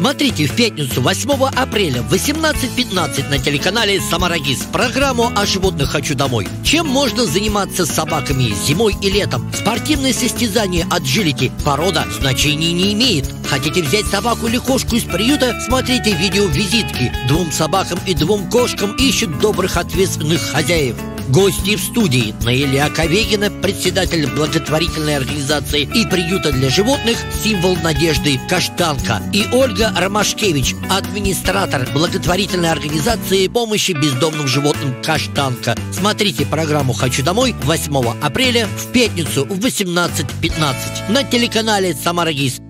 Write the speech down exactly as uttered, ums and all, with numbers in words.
Смотрите в пятницу восьмого апреля в восемнадцать пятнадцать на телеканале «Самара-ГИС» программу о животных «Хочу домой». Чем можно заниматься с собаками зимой и летом? Спортивные состязания аджилити. Порода значения не имеет. Хотите взять собаку или кошку из приюта? Смотрите видеовизитки. Двум собакам и двум кошкам ищут добрых ответственных хозяев. Гости в студии: Наиля Ковегина, председатель благотворительной организации и приюта для животных «Символ Надежды» «Каштанка», и Ольга Ромашкевич, администратор благотворительной организации помощи бездомным животным «Каштанка». Смотрите программу «Хочу домой» восьмого апреля в пятницу в восемнадцать пятнадцать на телеканале «Самара-ГИС».